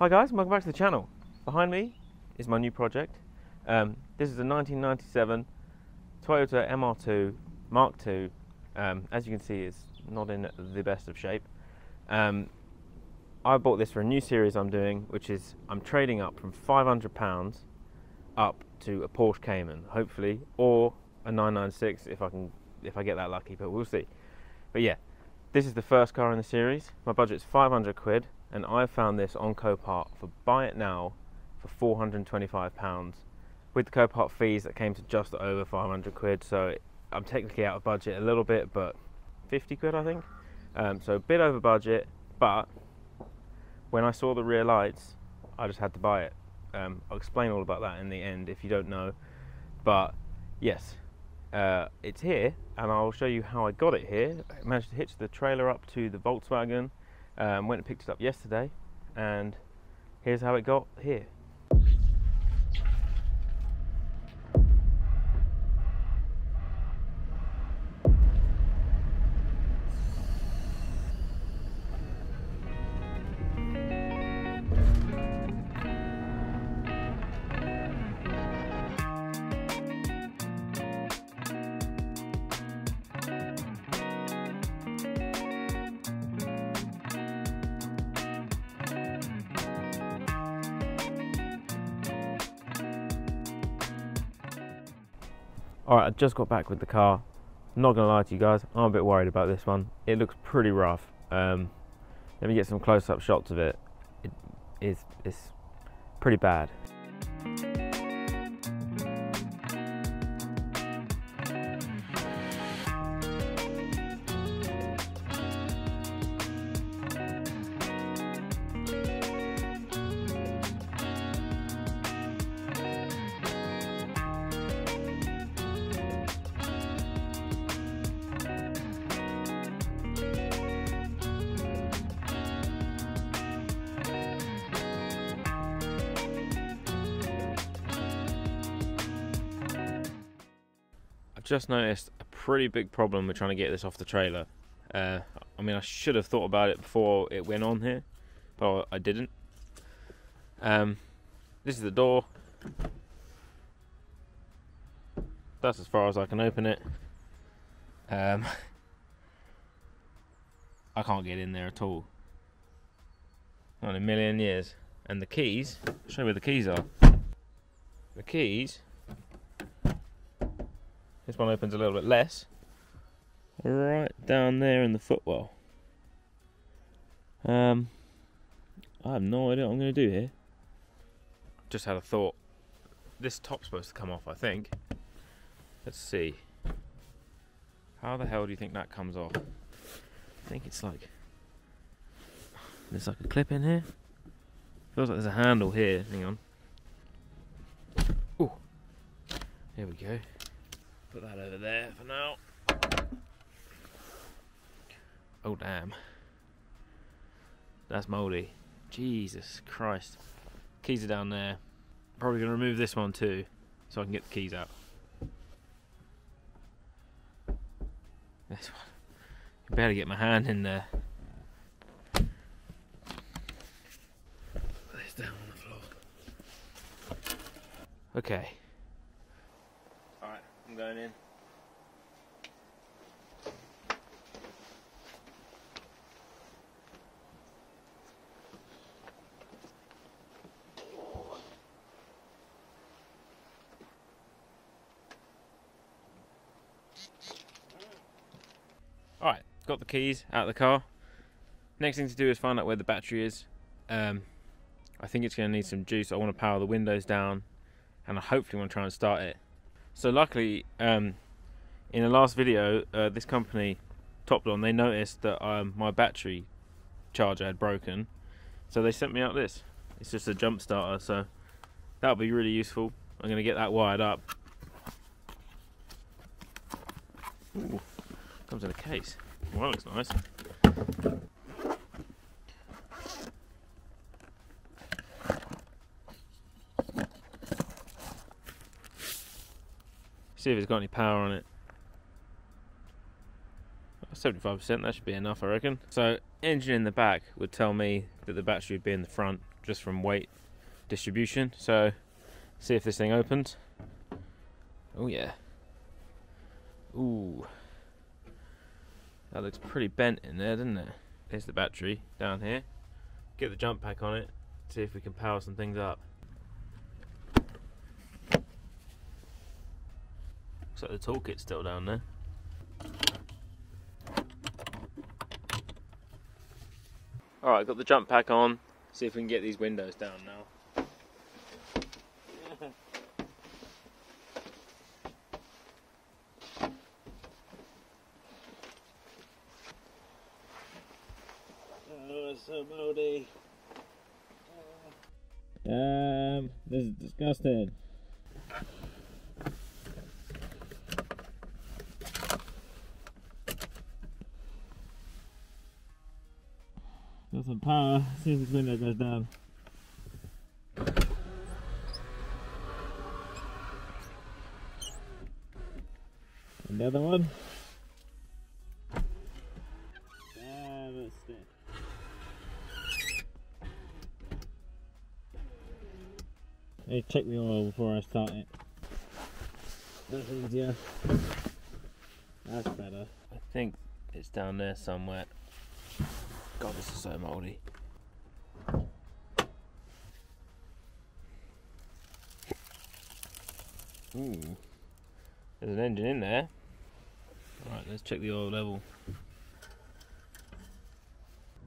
Hi guys, welcome back to the channel. Behind me is my new project. This is a 1997 Toyota MR2 Mark II. As you can see, it's not in the best of shape. I bought this for a new series I'm doing, which is I'm trading up from £500 up to a Porsche Cayman, hopefully, or a 996 if I get that lucky, but we'll see. But yeah, this is the first car in the series. My budget's 500 quid. And I found this on Copart for buy it now for £425 with the Copart fees that came to just over 500 quid. So I'm technically out of budget a little bit, but 50 quid I think. So a bit over budget, but when I saw the rear lights, I just had to buy it. I'll explain all about that in the end if you don't know. But yes, it's here and I'll show you how I got it here. I managed to hitch the trailer up to the Volkswagen. Went and picked it up yesterday, and here's how it got here. Alright, I just got back with the car. Not gonna lie to you guys, I'm a bit worried about this one. It looks pretty rough. Let me get some close-up shots of it. It's pretty bad. Just noticed a pretty big problem with trying to get this off the trailer. I mean, I should have thought about it before it went on here, but I didn't. This is the door. That's as far as I can open it. I can't get in there at all. Not in a million years. And the keys, I'll show you where the keys are. The keys. This one opens a little bit less, right down there in the footwell. I have no idea what I'm going to do here. Just had a thought. This top's supposed to come off, I think. Let's see. How the hell do you think that comes off? I think it's like... There's like a clip in here. Feels like there's a handle here. Hang on. Ooh. Here we go. Put that over there for now. Oh damn. That's mouldy. Jesus Christ. Keys are down there. Probably gonna remove this one too, so I can get the keys out. This one. I can barely get my hand in there. Put this down on the floor. Okay. I'm going in. Alright, got the keys out of the car. Next thing to do is find out where the battery is. I think it's going to need some juice. I want to power the windows down and I hopefully want to try and start it. So luckily, in the last video, this company, TOPDON, they noticed that my battery charger had broken. So they sent me out this. It's just a jump starter, so that'll be really useful. I'm gonna get that wired up. Ooh, comes in a case. Well, that looks nice. See if it's got any power on it. 75%, that should be enough I reckon. So engine in the back would tell me that the battery would be in the front, just from weight distribution. So see if this thing opens. Oh yeah. Ooh, that looks pretty bent in there, doesn't it? Here's the battery down here. Get the jump pack on it, see if we can power some things up. Looks like the toolkit's still down there. Alright, got the jump pack on. See if we can get these windows down now. So moldy. This is disgusting. Got some power. See if this window goes down. And the other one. I need to check the oil before I start it. That's easier. That's better. I think it's down there somewhere. God, this is so mouldy. Ooh. There's an engine in there. Alright, let's check the oil level.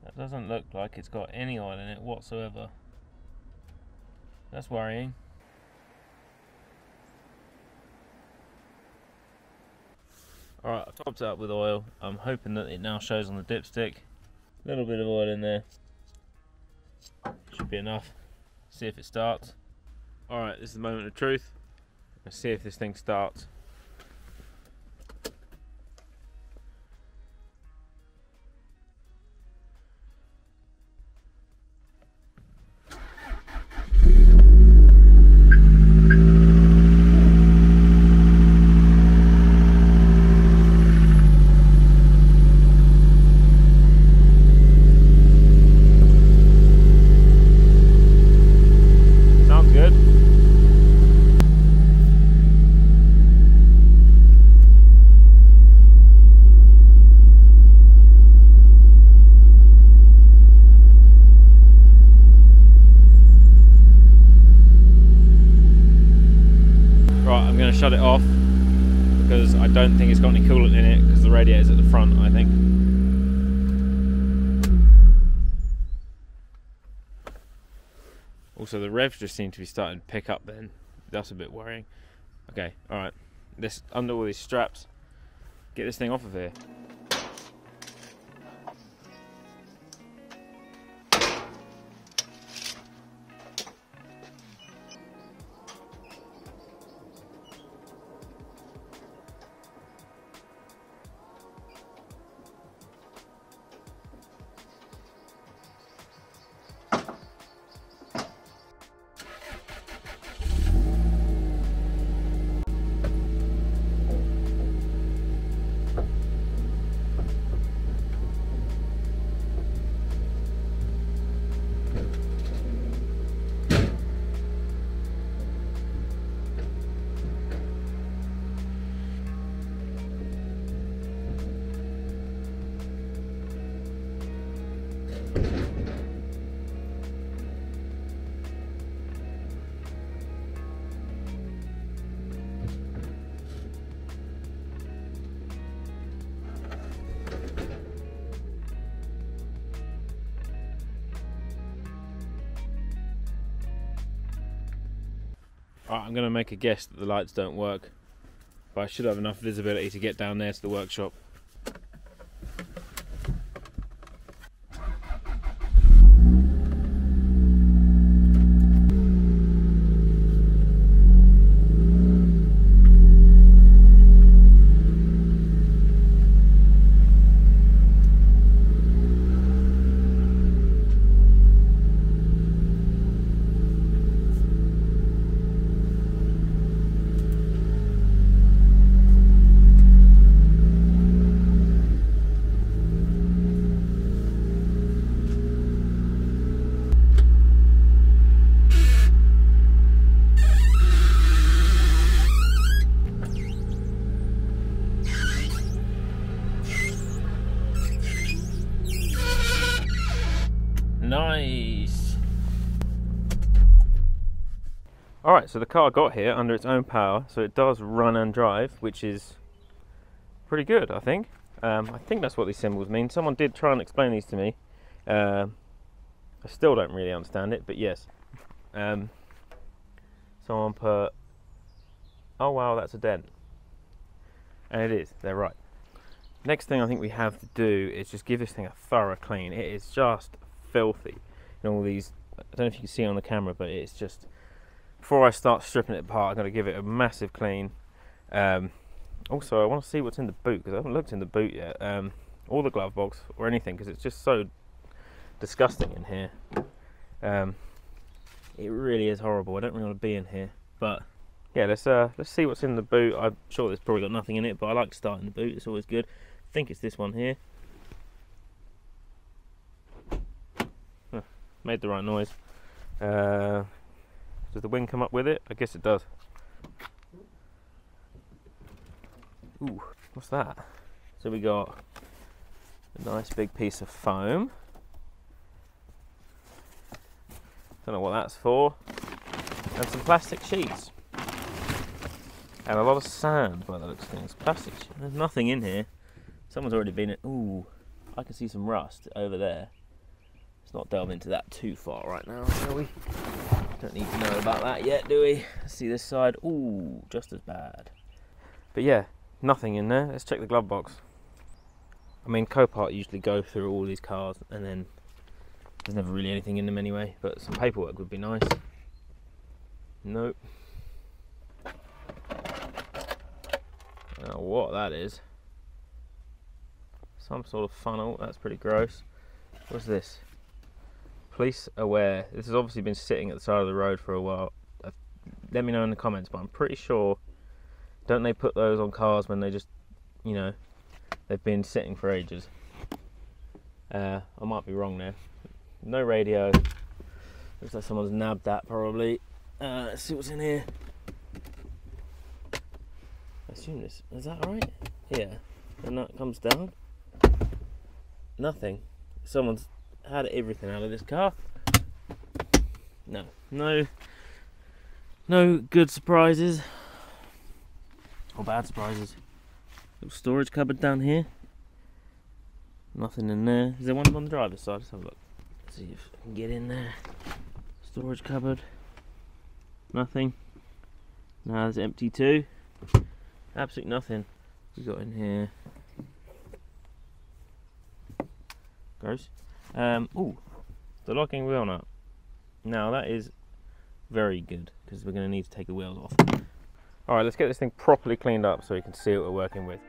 That doesn't look like it's got any oil in it whatsoever. That's worrying. Alright, I've topped it up with oil. I'm hoping that it now shows on the dipstick. A little bit of oil in there. Should be enough. See if it starts. Alright, this is the moment of truth. Let's see if this thing starts. I'm going to shut it off because I don't think it's got any coolant in it because the radiator's at the front, I think. Also, the revs just seem to be starting to pick up then. That's a bit worrying. Okay, alright. Let's undo all these straps. Get this thing off of here. Right, I'm going to make a guess that the lights don't work, but I should have enough visibility to get down there to the workshop. Alright, so the car got here under its own power, so it does run and drive, which is pretty good, I think. I think that's what these symbols mean. Someone did try and explain these to me. I still don't really understand it, but yes. Someone put, oh wow, that's a dent. And it is, they're right. Next thing I think we have to do is just give this thing a thorough clean. It is just filthy. And all these, I don't know if you can see it on the camera, but it's just, before I start stripping it apart, I'm going to give it a massive clean. Also, I want to see what's in the boot, because I haven't looked in the boot yet, or the glove box, or anything, because it's just so disgusting in here. It really is horrible. I don't really want to be in here, but yeah, let's see what's in the boot. I'm sure there's probably got nothing in it, but I like starting the boot. It's always good. I think it's this one here. Huh, made the right noise. Does the wind come up with it? I guess it does. Ooh, what's that? So we got a nice big piece of foam. Don't know what that's for. And some plastic sheets. And a lot of sand by the looks of things. Plastic sheets. There's nothing in here. Someone's already been in. Ooh, I can see some rust over there. Let's not delve into that too far right now, shall we? Don't need to know about that yet, do we? Let's see this side. Ooh, just as bad. But yeah, nothing in there. Let's check the glove box. I mean, Copart usually go through all these cars and then there's never really anything in them anyway, but some paperwork would be nice. Nope. I don't know what that is. Some sort of funnel. That's pretty gross. What's this? Police aware. This has obviously been sitting at the side of the road for a while. Let me know in the comments, but I'm pretty sure, don't they put those on cars when they just, you know, they've been sitting for ages? I might be wrong there. No radio. Looks like someone's nabbed that probably. Let's see what's in here. I assume this, is that right? Yeah. And that comes down. Nothing. Someone's had everything out of this car. No good surprises. Or bad surprises. Little storage cupboard down here. Nothing in there. Is there one on the driver's side? Let's have a look. Let's see if I can get in there. Storage cupboard. Nothing. Now there's empty too. Absolutely nothing. We got in here. Gross. Ooh, the locking wheel nut. Now that is very good because we're going to need to take the wheels off. All right, let's get this thing properly cleaned up so you can see what we're working with.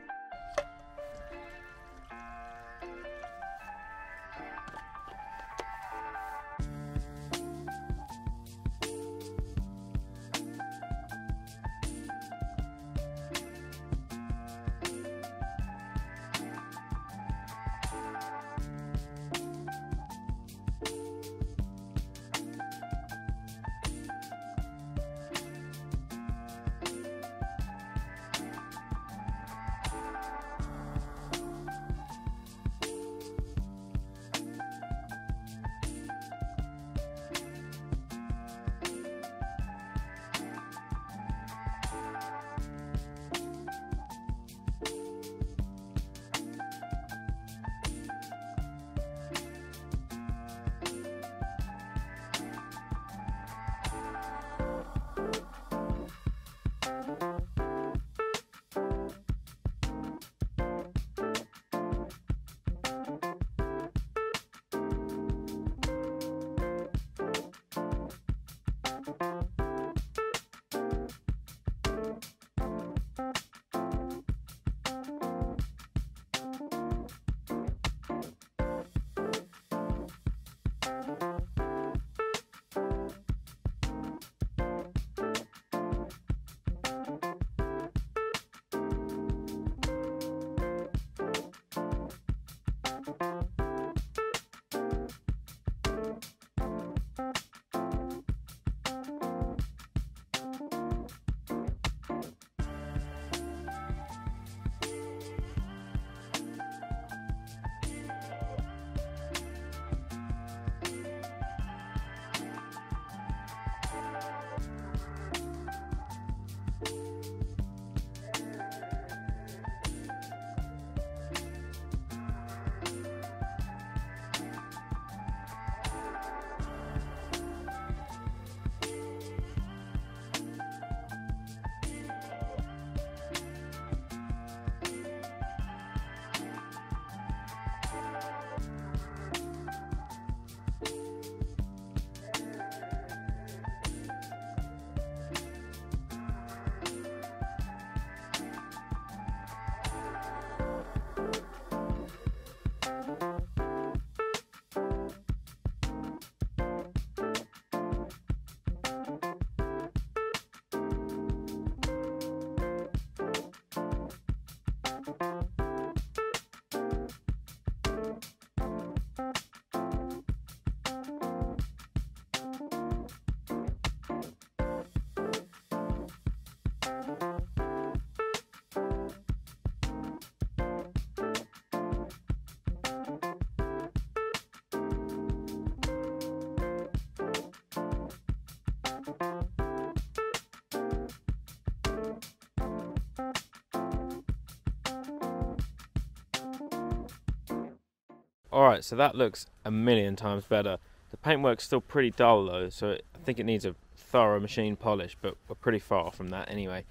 Alright, so that looks a million times better. The paintwork's still pretty dull though, so I think it needs a thorough machine polish, but we're pretty far from that anyway.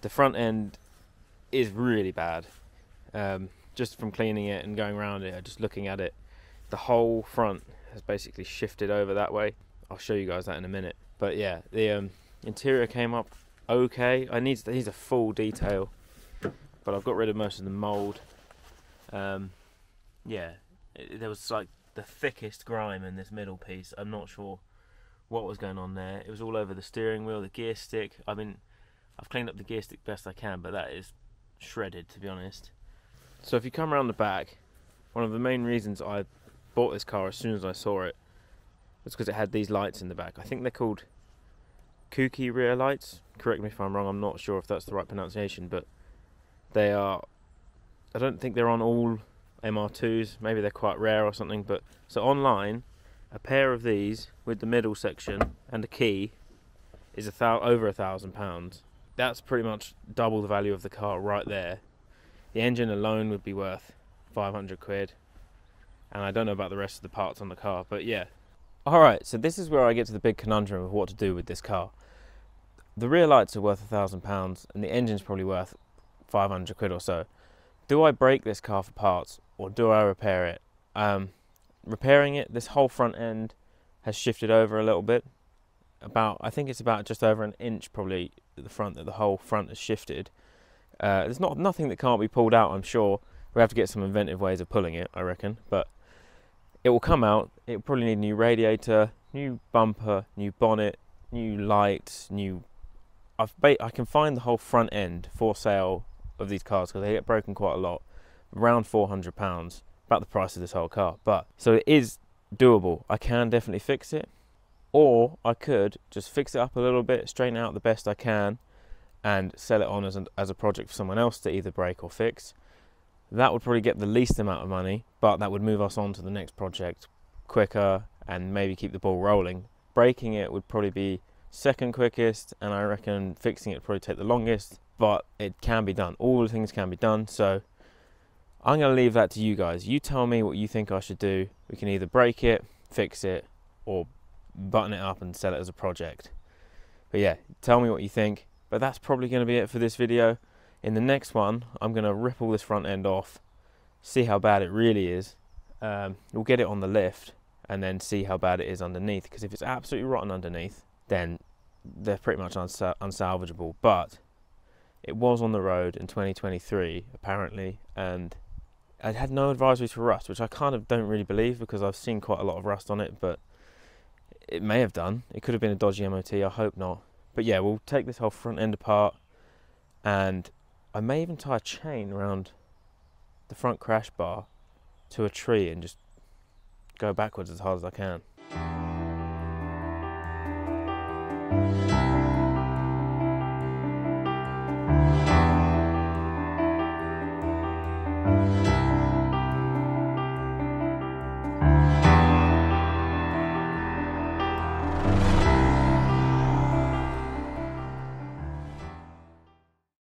The front end is really bad. Just from cleaning it and going around it, just looking at it, the whole front has basically shifted over that way. I'll show you guys that in a minute. But yeah, the interior came up okay. I need a full detail, but I've got rid of most of the mold. Yeah, there was like the thickest grime in this middle piece. I'm not sure what was going on there. It was all over the steering wheel, the gear stick. I mean, I've cleaned up the gear stick best I can, but that is shredded, to be honest. So if you come around the back, one of the main reasons I bought this car as soon as I saw it was because it had these lights in the back. I think they're called kooky rear lights. Correct me if I'm wrong, I'm not sure if that's the right pronunciation, but they are, I don't think they're on all MR2s, maybe they're quite rare or something. But so online, a pair of these with the middle section and a key is over £1,000. That's pretty much double the value of the car right there. The engine alone would be worth 500 quid, and I don't know about the rest of the parts on the car, but yeah. Alright, so this is where I get to the big conundrum of what to do with this car. The rear lights are worth £1,000 and the engine's probably worth 500 quid or so. Do I break this car for parts or do I repair it? Repairing it, this whole front end has shifted over a little bit. I think it's about just over an inch probably at the front, that the whole front has shifted. There's nothing that can't be pulled out, I'm sure. We have to get some inventive ways of pulling it, I reckon, but it will come out. It will probably need a new radiator, new bumper, new bonnet, new lights, new... I can find the whole front end for sale of these cars, because they get broken quite a lot, around £400, about the price of this whole car. But so it is doable. I can definitely fix it, or I could just fix it up a little bit, straighten out the best I can, and sell it on as a project for someone else to either break or fix. That would probably get the least amount of money, but that would move us on to the next project quicker and maybe keep the ball rolling. Breaking it would probably be second quickest, and I reckon fixing it would probably take the longest, but it can be done. All the things can be done, so I'm going to leave that to you guys. You tell me what you think I should do. We can either break it, fix it, or button it up and sell it as a project. But yeah, tell me what you think. But that's probably going to be it for this video. In the next one, I'm going to rip all this front end off, see how bad it really is. We'll get it on the lift and then see how bad it is underneath, because if it's absolutely rotten underneath, then they're pretty much unsalvageable. But it was on the road in 2023, apparently, and it had no advisories for rust, which I kind of don't really believe, because I've seen quite a lot of rust on it, but it may have done. It could have been a dodgy MOT, I hope not. But yeah, we'll take this whole front end apart, and I may even tie a chain around the front crash bar to a tree and just go backwards as hard as I can.